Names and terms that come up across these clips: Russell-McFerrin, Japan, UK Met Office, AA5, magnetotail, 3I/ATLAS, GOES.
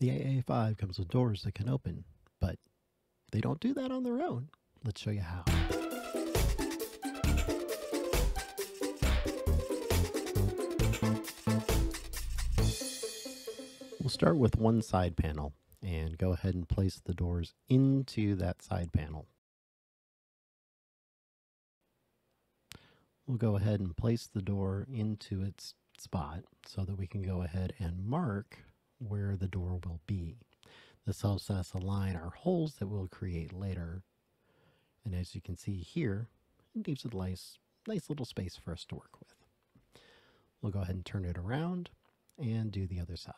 The AA5 comes with doors that can open, but they don't do that on their own. Let's show you how. We'll start with one side panel and go ahead and place the doors into that side panel. We'll go ahead and place the door into its spot so that we can go ahead and mark where the door will be. This helps us align our holes that we'll create later. And as you can see here, it leaves a nice little space for us to work with. We'll go ahead and turn it around and do the other side.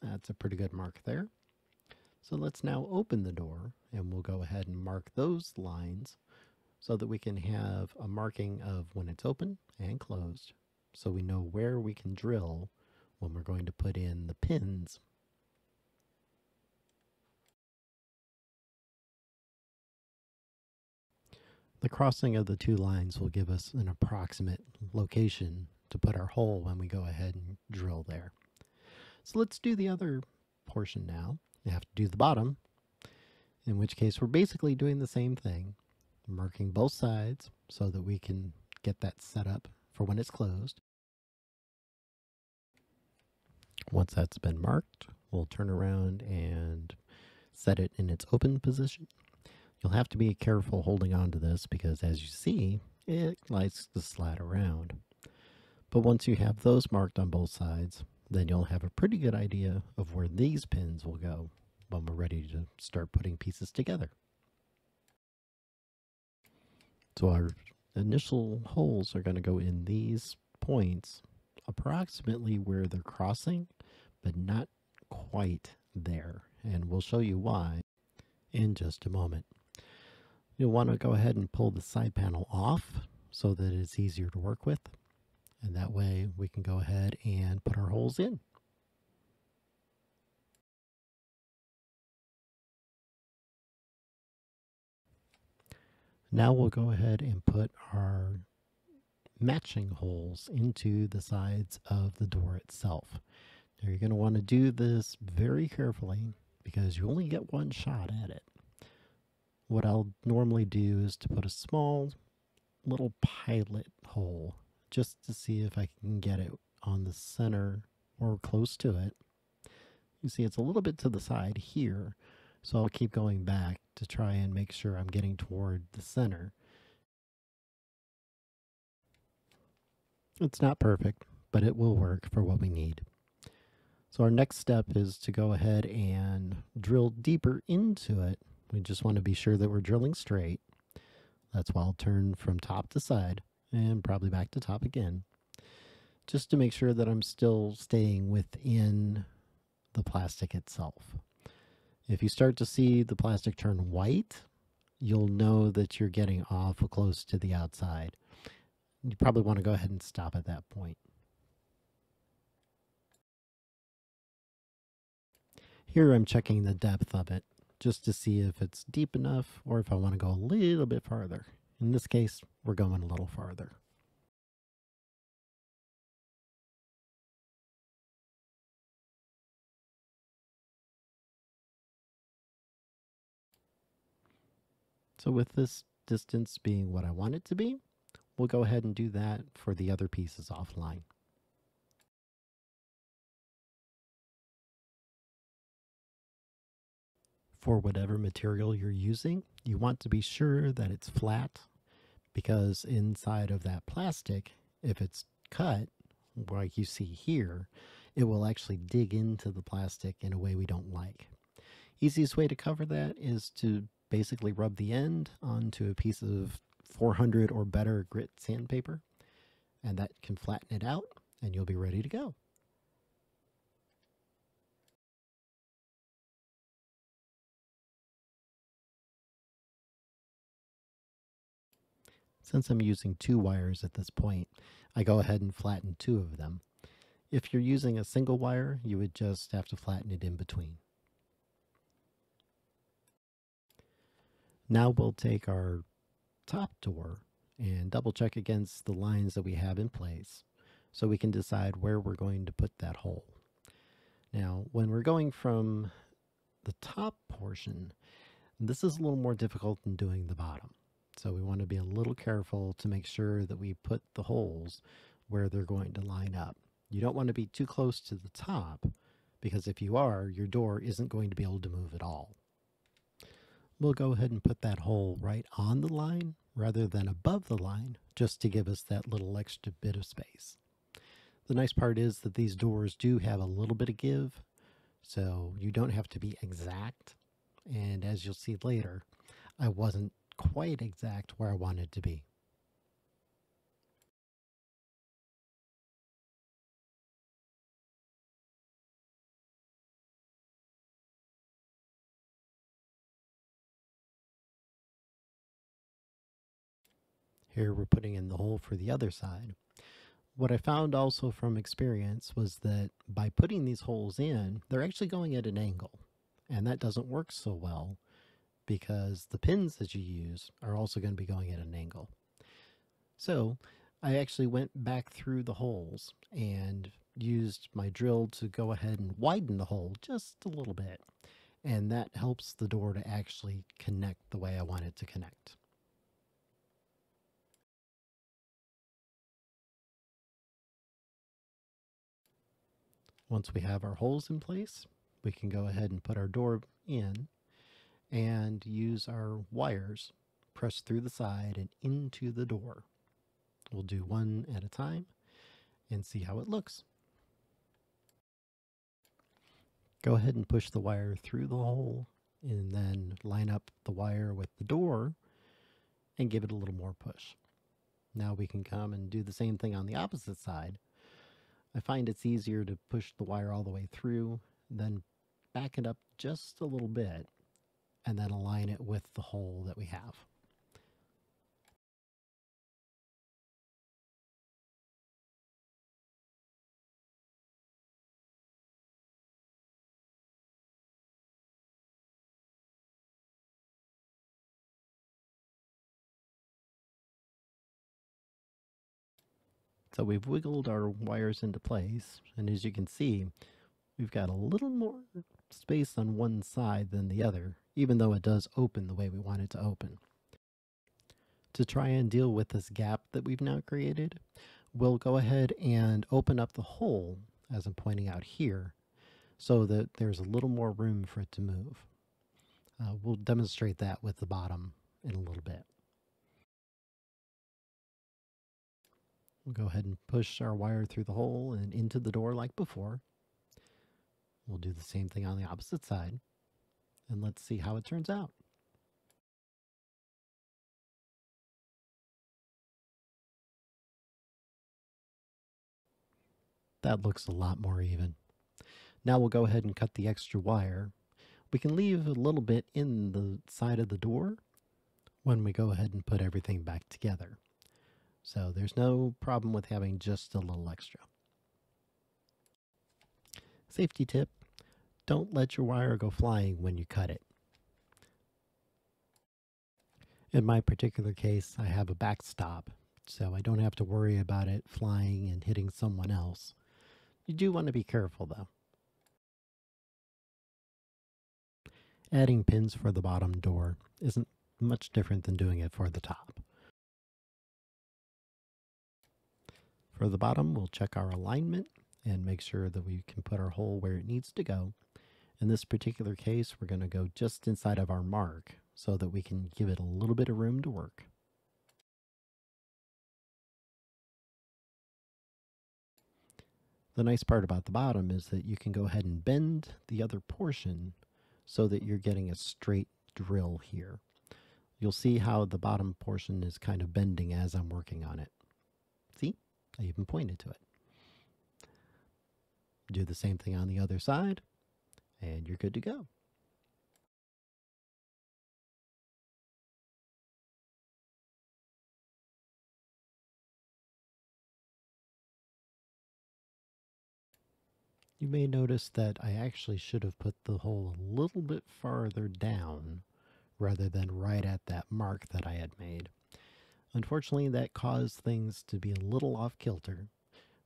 That's a pretty good mark there. So let's now open the door, and we'll go ahead and mark those lines so that we can have a marking of when it's open and closed, so we know where we can drill when we're going to put in the pins. The crossing of the two lines will give us an approximate location to put our hole when we go ahead and drill there. So let's do the other portion now. You have to do the bottom, in which case we're basically doing the same thing, marking both sides so that we can get that set up for when it's closed. Once that's been marked, we'll turn around and set it in its open position. You'll have to be careful holding on to this because, as you see, it likes to slide around. But once you have those marked on both sides, then you'll have a pretty good idea of where these pins will go when we're ready to start putting pieces together. So our initial holes are going to go in these points approximately where they're crossing, but not quite there. And we'll show you why in just a moment. You'll want to go ahead and pull the side panel off so that it's easier to work with. And that way we can go ahead and put our holes in. Now we'll go ahead and put our matching holes into the sides of the door itself. Now you're going to want to do this very carefully because you only get one shot at it. What I'll normally do is to put a small little pilot hole just to see if I can get it on the center or close to it. You see it's a little bit to the side here, so I'll keep going back to try and make sure I'm getting toward the center. It's not perfect, but it will work for what we need. So our next step is to go ahead and drill deeper into it. We just want to be sure that we're drilling straight. That's why I'll turn from top to side, and probably back to top again, just to make sure that I'm still staying within the plastic itself. If you start to see the plastic turn white, you'll know that you're getting awful close to the outside. You probably want to go ahead and stop at that point. Here I'm checking the depth of it, just to see if it's deep enough or if I want to go a little bit farther. In this case, we're going a little farther. So with this distance being what I want it to be, we'll go ahead and do that for the other pieces offline. For whatever material you're using, you want to be sure that it's flat, because inside of that plastic, if it's cut, like you see here, it will actually dig into the plastic in a way we don't like. Easiest way to cover that is to basically rub the end onto a piece of 400 or better grit sandpaper, and that can flatten it out, and you'll be ready to go. Since I'm using two wires at this point, I go ahead and flatten two of them. If you're using a single wire, you would just have to flatten it in between. Now we'll take our top door and double check against the lines that we have in place. so we can decide where we're going to put that hole. Now, when we're going from the top portion, this is a little more difficult than doing the bottom. So we want to be a little careful to make sure that we put the holes where they're going to line up. You don't want to be too close to the top, because if you are, your door isn't going to be able to move at all. We'll go ahead and put that hole right on the line rather than above the line, just to give us that little extra bit of space. The nice part is that these doors do have a little bit of give, so you don't have to be exact. And as you'll see later, I wasn't quite exact where I wanted to be. Here we're putting in the hole for the other side. What I found also from experience was that by putting these holes in, they're actually going at an angle, and that doesn't work so well because the pins that you use are also going to be going at an angle. So I actually went back through the holes and used my drill to go ahead and widen the hole just a little bit, and that helps the door to actually connect the way I want it to connect. Once we have our holes in place, we can go ahead and put our door in and use our wires pressed through the side and into the door. We'll do one at a time and see how it looks. Go ahead and push the wire through the hole and then line up the wire with the door and give it a little more push. Now we can come and do the same thing on the opposite side. I find it's easier to push the wire all the way through, then back it up just a little bit, and then align it with the hole that we have. So we've wiggled our wires into place, and as you can see, we've got a little more space on one side than the other, even though it does open the way we want it to open. To try and deal with this gap that we've now created, we'll go ahead and open up the hole, as I'm pointing out here, so that there's a little more room for it to move. We'll demonstrate that with the bottom in a little bit. We'll go ahead and push our wire through the hole and into the door like before. We'll do the same thing on the opposite side, and let's see how it turns out. That looks a lot more even. Now we'll go ahead and cut the extra wire. We can leave a little bit in the side of the door when we go ahead and put everything back together. So there's no problem with having just a little extra. Safety tip: don't let your wire go flying when you cut it. In my particular case, I have a backstop, so I don't have to worry about it flying and hitting someone else. You do want to be careful though. Adding pins for the bottom door isn't much different than doing it for the top. For the bottom, we'll check our alignment and make sure that we can put our hole where it needs to go. In this particular case, we're going to go just inside of our mark so that we can give it a little bit of room to work. The nice part about the bottom is that you can go ahead and bend the other portion so that you're getting a straight drill here. You'll see how the bottom portion is kind of bending as I'm working on it. See? I even pointed to it. Do the same thing on the other side, and you're good to go. You may notice that I actually should have put the hole a little bit farther down rather than right at that mark that I had made. Unfortunately, that caused things to be a little off kilter,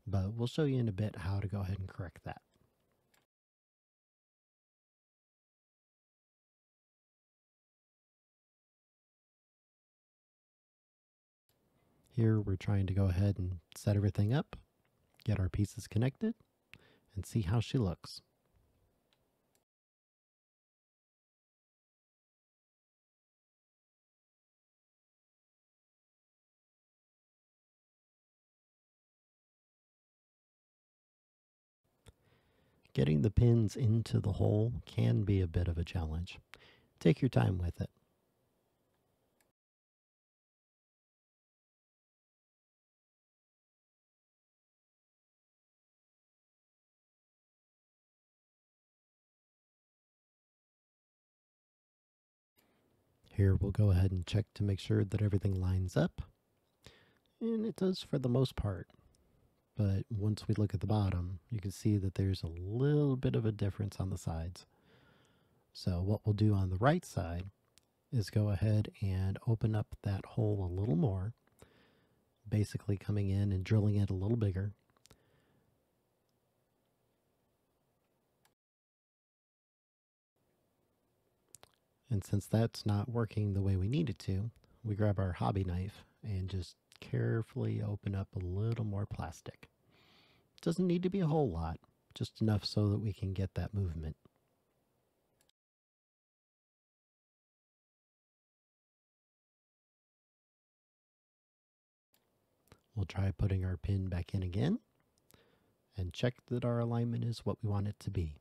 but we'll show you in a bit how to go ahead and correct that. Here we're trying to go ahead and set everything up, get our pieces connected, and see how she looks. Getting the pins into the hole can be a bit of a challenge. Take your time with it. Here we'll go ahead and check to make sure that everything lines up, and it does for the most part. But once we look at the bottom, you can see that there's a little bit of a difference on the sides. So what we'll do on the right side is go ahead and open up that hole a little more, basically coming in and drilling it a little bigger. And since that's not working the way we need it to, we grab our hobby knife and just carefully open up a little more plastic. Doesn't need to be a whole lot, just enough so that we can get that movement. We'll try putting our pin back in again and check that our alignment is what we want it to be.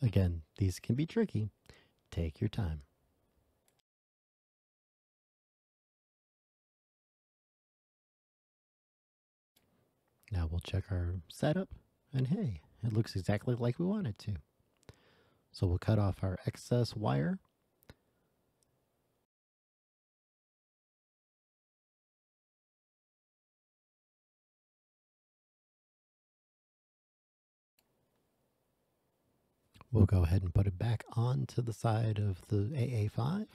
Again, these can be tricky. Take your time. Now we'll check our setup, and hey, it looks exactly like we want it to. So we'll cut off our excess wire. We'll go ahead and put it back onto the side of the AA5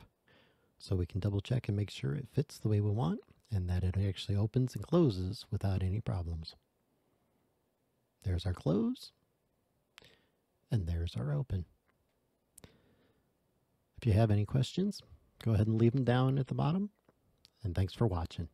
so we can double check and make sure it fits the way we want and that it actually opens and closes without any problems. There's our close and there's our open. If you have any questions, go ahead and leave them down at the bottom, and thanks for watching.